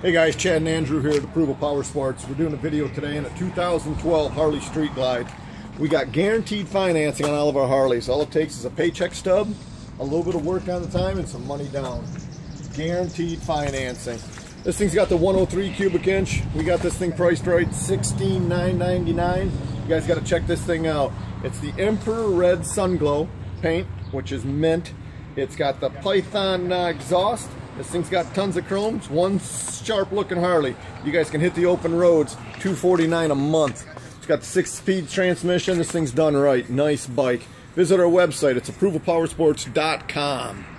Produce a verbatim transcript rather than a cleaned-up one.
Hey guys, Chad and Andrew here at Approval Power Sports. We're doing a video today on a two thousand twelve Harley Street Glide. We got guaranteed financing on all of our Harleys. All it takes is a paycheck stub, a little bit of work on the time, and some money down. Guaranteed financing. This thing's got the one oh three cubic inch. We got this thing priced right, sixteen thousand nine hundred ninety-nine dollars. You guys got to check this thing out. It's the Emperor Red Sun Glow paint, which is mint. It's got the Python uh, exhaust. This thing's got tons of chromes, one sharp looking Harley. You guys can hit the open roads, two forty-nine a month. It's got six speed transmission, this thing's done right, nice bike. Visit our website, it's approval power sports dot com.